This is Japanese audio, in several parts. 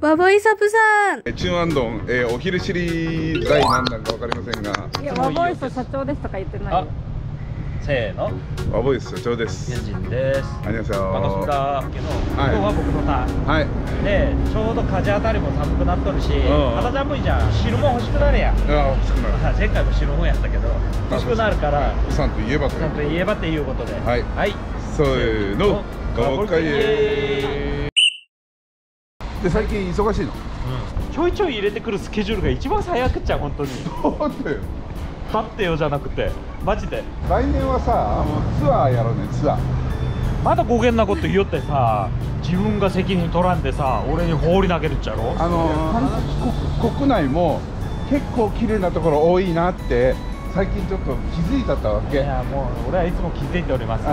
ババイサプさん、チュンアンドン、お昼知り第何弾か分かりませんが、いや、ワボイス社長ですとか言ってないよ。せーの、ワボイス社長です。ユンジンです。ありがとうございます。今日は僕のターン、はい、で、ちょうど風当たりも寒くなっとるし、肌寒いじゃん。汁も欲しくなるやん。欲しくなる。前回も汁もやったけど欲しくなるから、さんと言えばということで、はい、せーの、ごかえ。で、最近忙しいの？ちょいちょい入れてくるスケジュールが一番最悪っちゃう、本当に。そうだよ。だってよじゃなくて、マジで。来年はさ、ツアーやろうね、ツアー。まだ語源なこと言いよってさ、自分が責任取らんでさ、俺に放り投げるっちゃろ。国内も結構綺麗なところ多いなって最近ちょっと気づいたったわけ。いや、もう俺はいつも気づいております。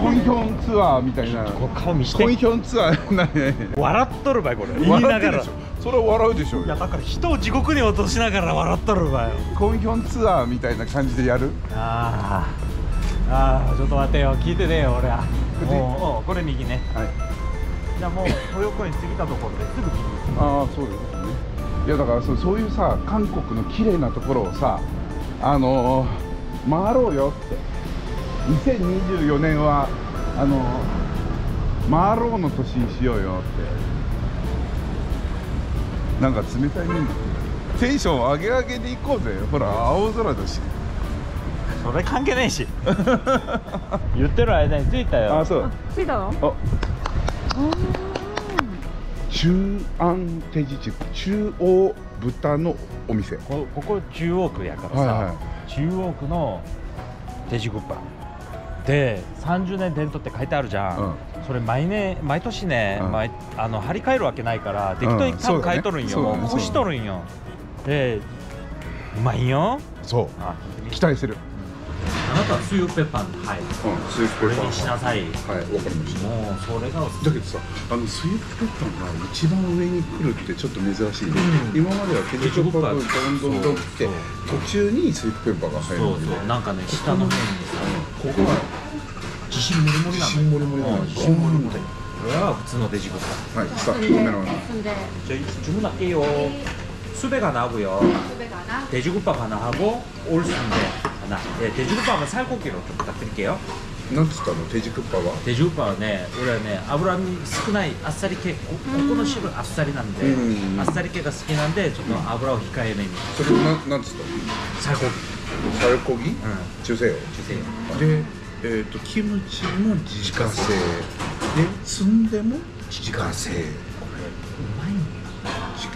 コンヒョンツアーみたいな。顔見して。コンヒョンツアーなに。笑っとるばいこれ。言いながら。それは笑うでしょ。いや、だから人を地獄に落としながら笑っとるばい。コンヒョンツアーみたいな感じでやる。ちょっと待てよ、聞いてねえよ俺は。もうこれ右ね。はい。じゃあもう豊子に過ぎたところですぐ右。そうですね。いや、だからそういうさ、韓国の綺麗なところをさ。回ろうよって、2024年は回ろうの年にしようよって。なんか冷たいね、テンション上げ上げで行こうぜ。ほら青空だし。それ関係ねえし言ってる間に着いたよ。そう着いたの。中安テジ地区、中央豚のお店。こ中央区やからさ、中央区のデジグッパで30年伝統って書いてあるじゃん。それ毎年ね、張り替えるわけないから適当に多分変えとるんよ。越しとるんよ。で、うまいよ。そう、期待する。あなたはスープペッパーに入る。スープペッパーにしなさい。はい、わかりました。もうそれがだけどさ、スープペッパーが一番上に来るってちょっと珍しいね。今まではケチョップがどんどん来て、途中にスープペッパーが入る。そうそう、なんかね、下の面にさ、ここは自信もりもりなの。自信もりもりなの。自信もりもり。これは普通のデジコパ。はい、さあ、カメラマン。じゃあ、自分だけよ。すべがなぶよ。デジコパがなはご、おるすんで。デジクッパーは最高級の曲買ってるけよ。なんつったの、デジクッパーは。デジクッパーはね、俺はね、脂身少ないあっさり系、ここの汁あっさりなんで、あっさり系が好きなんで、ちょっと油を控えめに。それなんつったの。最高級。最高級。中性よ。中性よ。で、キムチも自家製。で、積んでも自家製。これ、うまいんだ。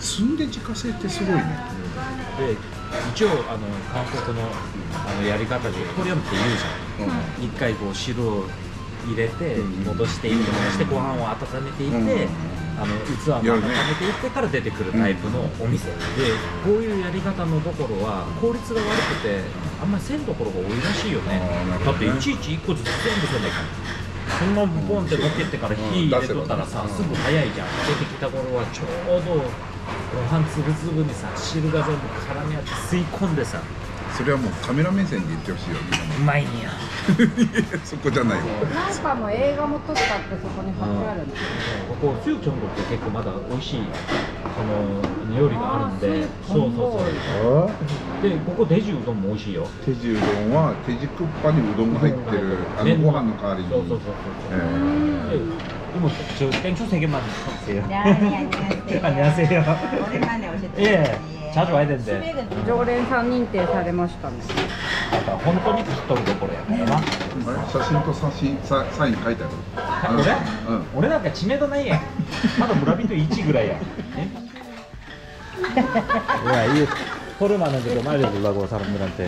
積んで自家製ってすごいね。一応韓国のやり方でコリアンって言うじゃん。一回こう汁を入れて戻していって戻してご飯を温めていって器を温めていってから出てくるタイプのお店で、こういうやり方のところは効率が悪くてあんまりせんところが多いらしいよね。だっていちいち1個ずつ全部せないから、そのままボンって持ってってから火入れとったらさ、すぐ早いじゃん。出てきた頃はちょうどご飯粒々にさ、汁が全部絡み合って吸い込んでさ。それはもうカメラ目線で言ってほしいよ。うまいんやそこじゃないよ。なんかもう映画も撮ったってそこに貼ってあるんですけど、ここ中京のって結構まだ美味しい料理があるんで。そうそうそう。で、ここデジうどんも美味しいよ。デジうどんはデジクッパにうどんが入ってる、ご飯の代わりに。そうそうそうそう。でも、땡초 3개만 주세요. 네, 안녕하세요. 안녕하세요. 오랜만에 오셨죠? 예, 자주 와야 되는데. 常連3認定されましたね。 本当に知っとるぞこれやからな。 写真とサイン書いてある。 俺なんか知名度ないやん。 まだ村人1ぐらいや。 이 토르만한 대로 말려보려고 사람들한테.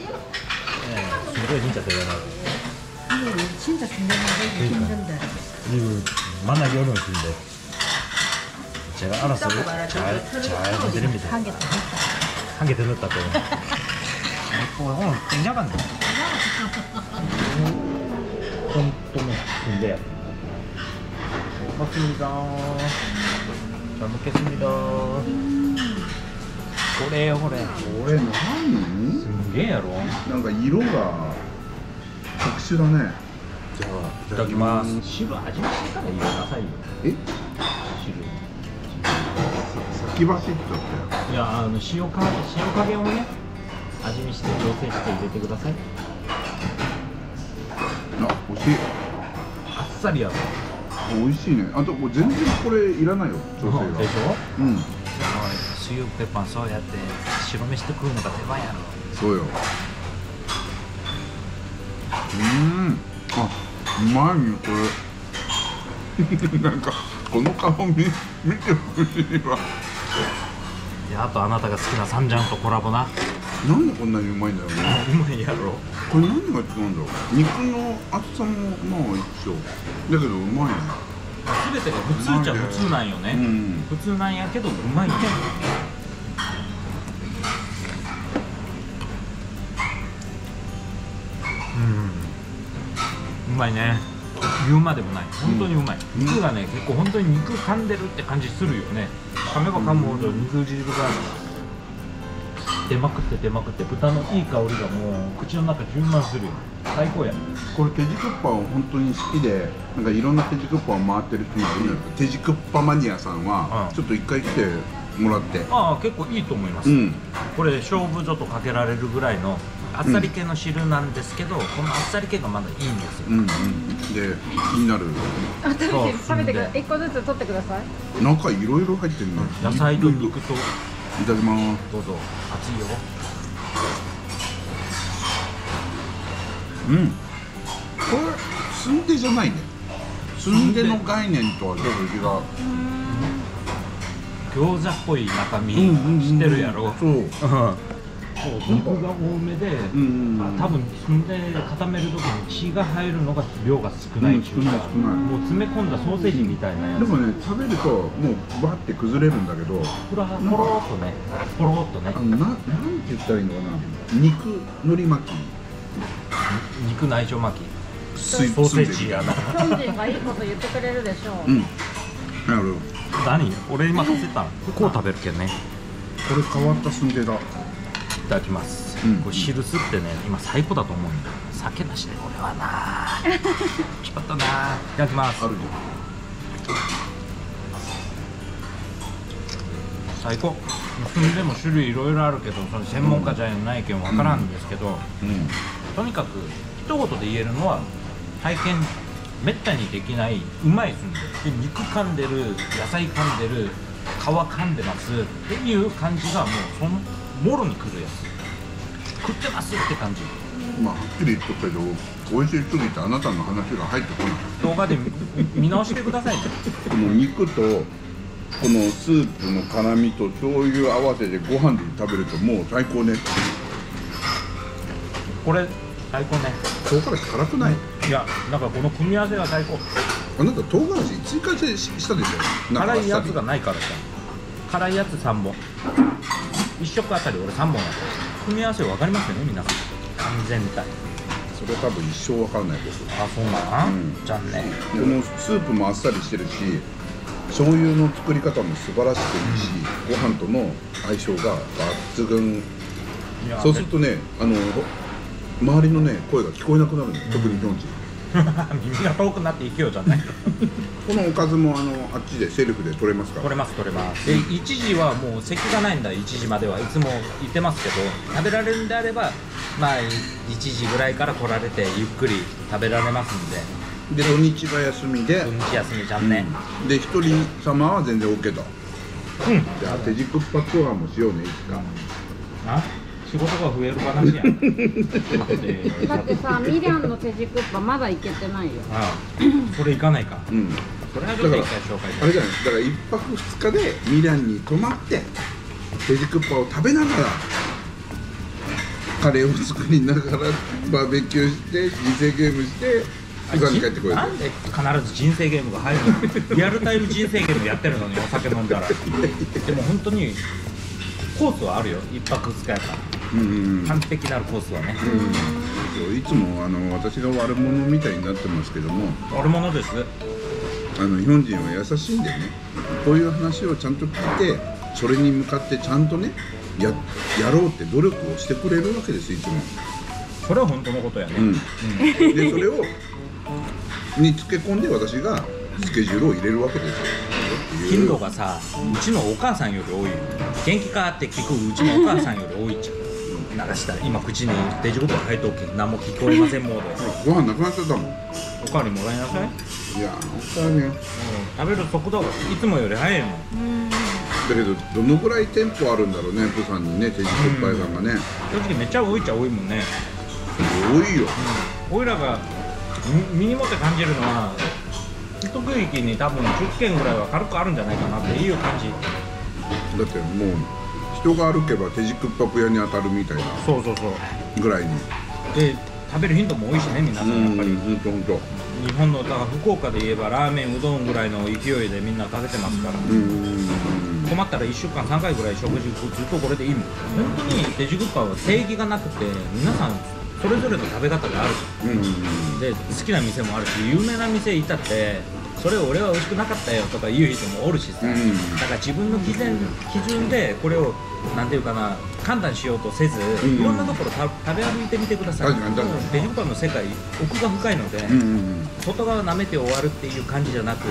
이거 진짜 대단하다. 진짜 중요한데 힘든데. 이거 만나기 어려울 텐데 제가 알아서 잘 해드립니다. 한 개 더 넣었다고. 오늘 굉장한데. 좀 근데요. 먹습니다. 잘 먹겠습니다. 오래요 오래. 오래는 승계야로. 뭔가 이로가. 特殊だね。じゃあいただきます。汁味見してから入れなさいよ。え？汁。き走っちゃって。いや、塩加減をね、味見して調整して入れてください。あ、美味しい。あっさりやぞ。美味しいね。あと、全然これいらないよ、調整が。でしょ？うん。スユーペッパンそうやって白飯と食うのが手間やろ。そうよ。あ、うまいね、これ。なんか、この顔見てほしいわ。で、あとあなたが好きなサンジャンとコラボな。なんでこんなにうまいんだろうね。うまいやろ。これ何が違うんだろう。肉の厚さもまあ一緒。だけどうまいね。全てが普通っちゃ普通なんよね。普通なんやけどうまいね。うまいね。言うまでもない。本当にうまい。肉がね、結構本当に肉噛んでるって感じするよね。噛めば噛むほど肉汁が出まくって出まくって、豚のいい香りがもう口の中充満するよ。最高や。これ手軸っぱは本当に好きで、なんかいろんな手軸っぱを回ってる人に、手軸っぱマニアさんはちょっと一回来てもらって、ああ結構いいと思います。これ勝負所とかけられるぐらいのあっさり系の汁なんですけど、このあっさり系がまだいいんですよ。で気になる。食べて1個ずつ取ってください。中いろいろ入ってるの。野菜と肉と。いただきます。どうぞ。熱いよ。うん。これすんでじゃないね。すんでの概念とはちょっと違う。餃子っぽい中身してるやろ。そう。肉が多めで、多分すんで固める時に血が入るのが量が少ないっていうか、もう詰め込んだソーセージみたいなやつ。でもね、食べるともうバッて崩れるんだけど、ポロっとね、ポロっとね、なんて言ったらいいのかな、肉のり巻き、肉内臓巻き、ソーセージやな。ヒョンジンがいいこと言ってくれるでしょう。うん。なるほど。何？俺今させた。こう食べるけんね。これ変わったすんでだ。いただきます。これ汁吸ってね、今最高だと思うんだ。酒なしで俺はな。ちょっとな。いただきます。あるよ。最高。それでも種類いろいろあるけど、その専門家じゃないけんわからんですけど、とにかく一言で言えるのは体験めったにできないうまいすんで。で、肉噛んでる、野菜噛んでる、皮噛んでますっていう感じがもうそのもろにくるやつ、食ってますって感じ。まあはっきり言っとったけど、美味しすぎてあなたの話が入ってこない。動画で見直してください。この肉とこのスープの辛みと醤油合わせでご飯で食べるともう最高ね。これ最高ね。唐辛子辛くない？いや、なんかこの組み合わせが最高。あなた唐辛子追加したでしょ。辛いやつがないからさ。辛いやつ3本。1食あたり俺3本やった。組み合わせ分かりますよね、皆さん。完全体それ多分一生分からないです。あ、そうなん、残念。このスープもあっさりしてるし、醤油の作り方も素晴らしくいいし、ご飯との相性が抜群。そうするとね、周りのね、声が聞こえなくなるんです、特にヒョンジ耳が遠くなっていけよじゃないこのおかずもあっちでセルフで取れますか？取れます、取れます。で、一時はもう席がないんだ。1時まではいつも行ってますけど、食べられるんであればまあ1時ぐらいから来られてゆっくり食べられますんで。で、土日が休みで、土日休みじゃんね、で、1人様は全然 OK と。じゃあ手軸っぱツアーもしようね、いつか。仕事が増える話やん。だってさ、ミリアンの手軸っぱまだ行けてないよ。ああ、それ行かないか。それはちょっと一回紹介してあれじゃない。だから1泊2日でミリアンに泊まって手軸っぱを食べながらカレーを作りながらバーベキューして人生ゲームして時間に帰ってこれる。なんで必ず人生ゲームが入るの？リアルタイム人生ゲームやってるのにお酒飲んだら。でも本当にコースはあるよ、1泊2日やから。完璧なるコースはね。いつも私が悪者みたいになってますけども。悪者です。日本人は優しいんでね、こういう話をちゃんと聞いて、それに向かってちゃんとね、やろうって努力をしてくれるわけです、いつも。それは本当のことやね。で、それにつけ込んで私がスケジュールを入れるわけですよ。頻度がさ、うちのお母さんより多い。元気かって聞くうちのお母さんより多いじゃん。なんかしたら今口にデジゴトが入っとき何も聞こえませんもん。ご飯なくなっちゃったもん。おかわりもらいなさい。いやおかわりよ、食べる速度がいつもより早いもん。だけどどのぐらい店舗あるんだろうね、プサンにね、定時失敗さんがね。正直めっちゃ多いっちゃ多いもんね。多いよ。おいらが身に持って感じるのは、一区域に多分10軒ぐらいは軽くあるんじゃないかなっていう感じ。だってもう人が歩けば手軸っぱく屋に当たるみたいな。そうそうそうぐらいにで食べる頻度も多いしね、皆さんやっぱり。ほんと日本のだから福岡で言えばラーメンうどんぐらいの勢いでみんな食べてますから。困ったら1週間3回ぐらい食事ずっとこれでいいもん。本当に手軸っぱは正義がなくて、皆さんそれぞれの食べ方があるで、好きな店もあるし、有名な店いたってそれ俺は美味しくなかったよとか言う人もおるしさ、だから自分の基準でこれをなんていうかな、判断しようとせず、いろんなところ食べ歩いてみてください。デジパンの世界奥が深いので、外側舐めて終わるっていう感じじゃなく、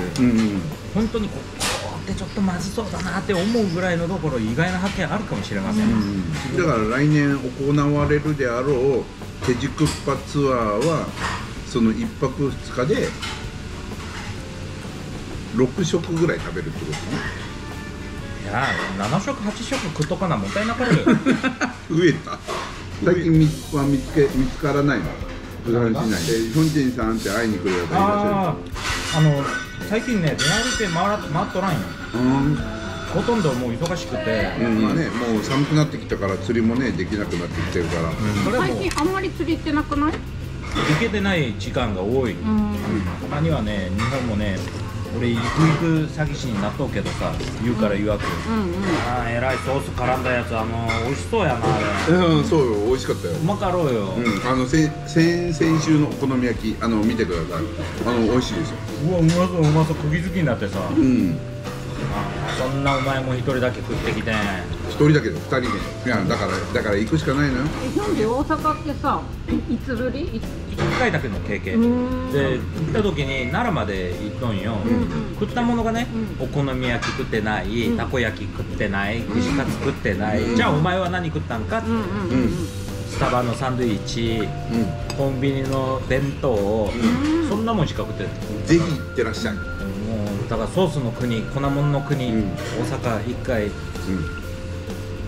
本当にこうってちょっとまずそうだなって思うぐらいのところ、意外な発見あるかもしれません。だから来年行われるであろう手軸っぱツアーはその1泊2日で6食ぐらい食べるってことね。いやー、7食8食食っとかな、もったいなかるよ。増えた。最近は見つからないの。プサン市内でヒョンジンさんって会いに来るやついらっしゃる。最近ね、出歩いて回っとらんよ。ほとんどもう忙しくて、もう寒くなってきたから釣りもねできなくなってきてるから。最近あんまり釣り行ってなくない？行けてない時間が多い。たまにはね、日本もね。俺ゆくゆく詐欺師になっとうけどさ、言うから言わく、ああえらいソース絡んだやつ、美味しそうやなあれ。そうよ、美味しかったよ。うまかろうよ。先週のお好み焼き見てください。美味しいですよ。うわうまそううまそう、釘付きになってさ、そんなお前も一人だけ食ってきて。一人だけど二人で、いやだから行くしかないのよ。なんで大阪ってさ、いつぶり？1回だけの経験で行った時に奈良まで行っとんよ。食ったものがね、お好み焼き食ってない、たこ焼き食ってない、串カツ食ってない。じゃあお前は何食ったんかって、スタバのサンドイッチ、コンビニの弁当、そんなもんしか食ってない。ぜひ行ってらっしゃい。もうだからソースの国、粉もんの国、大阪1回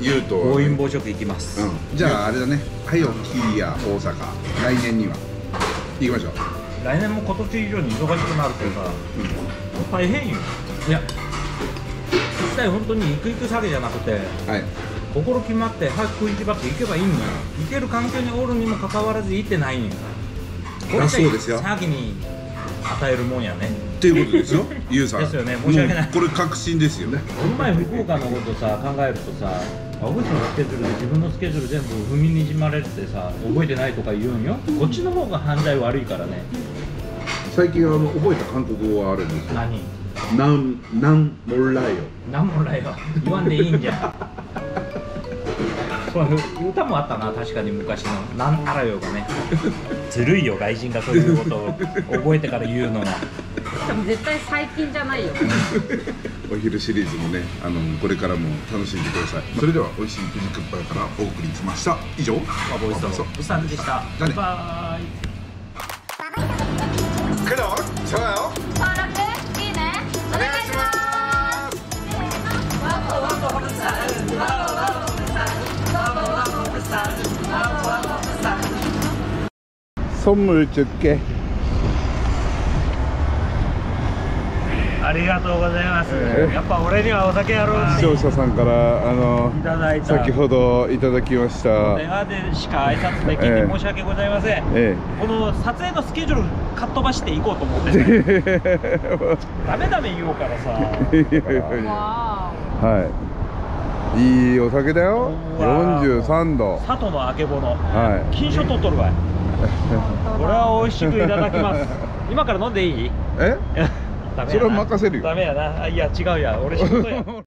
言うと暴飲暴食行きます。じゃああれだね、はよきや大阪来年には行きましょう。来年も今年以上に忙しくなるというか、大変よ。いや実際本当に行く行く詐欺じゃなくて、心決まって早く食いしばって行けばいいんだよ。行ける環境におるにもかかわらず行ってないんだよ。これって詐欺に与えるもんやねっていうことですよ、ゆうさん。ですよね、申し訳ない。これ確信ですよね。この前福岡のことさ考えるとさ、アブスのスケジュールで自分のスケジュール全部踏みにじまれてさ、覚えてないとか言うんよ。こっちの方が犯罪悪いからね。最近覚えた韓国語はあるんですよ。何？なんもらよ。なんもらよ。言わんでいいんじゃ。歌もあったな、確かに昔のなんあらよがね。ずるいよ、外人がそういうことを覚えてから言うのは。絶対最近じゃないよ。お昼シリーズもね、これからも楽しんでください。それでは美味しい手軸っぱからお送りしました。以上、ワボイスのプサンでした。バイバーイ。グロー、チョアオ、登録、いいねお願いします。ワボワボプサン、ワボワボプサン、ワボワボプサン、ワボワボプサン。선물 줄게。ありがとうございます。やっぱ俺にはお酒やろう。視聴者さんから先ほどいただきました。電話でしか挨拶できて申し訳ございません。この撮影のスケジュールかっ飛ばしていこうと思ってね。ダメ言おうからさ。はい、いいお酒だよ。43度、佐渡のあけぼの金賞取っとるわい。これは美味しくいただきます。今から飲んでいい？それは任せるよ。ダメやな。いや違うや、俺仕事や。